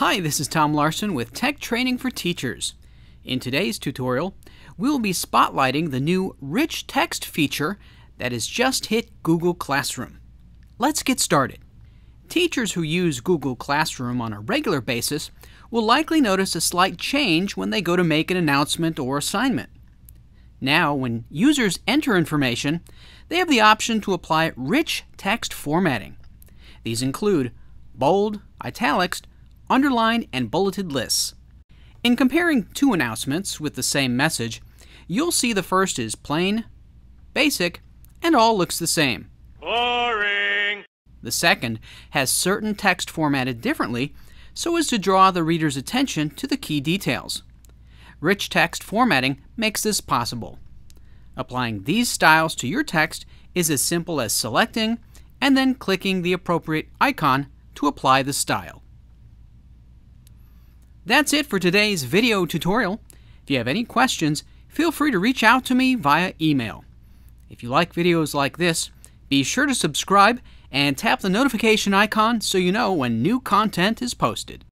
Hi, this is Tom Larson with Tech Training for Teachers. In today's tutorial, we will be spotlighting the new Rich Text feature that has just hit Google Classroom. Let's get started. Teachers who use Google Classroom on a regular basis will likely notice a slight change when they go to make an announcement or assignment. Now, when users enter information, they have the option to apply rich text formatting. These include bold, italics, underlined, and bulleted lists. In comparing two announcements with the same message, you'll see the first is plain, basic, and all looks the same. Boring! The second has certain text formatted differently so as to draw the reader's attention to the key details. Rich text formatting makes this possible. Applying these styles to your text is as simple as selecting and then clicking the appropriate icon to apply the style. That's it for today's video tutorial. If you have any questions, feel free to reach out to me via email. If you like videos like this, be sure to subscribe and tap the notification icon so you know when new content is posted.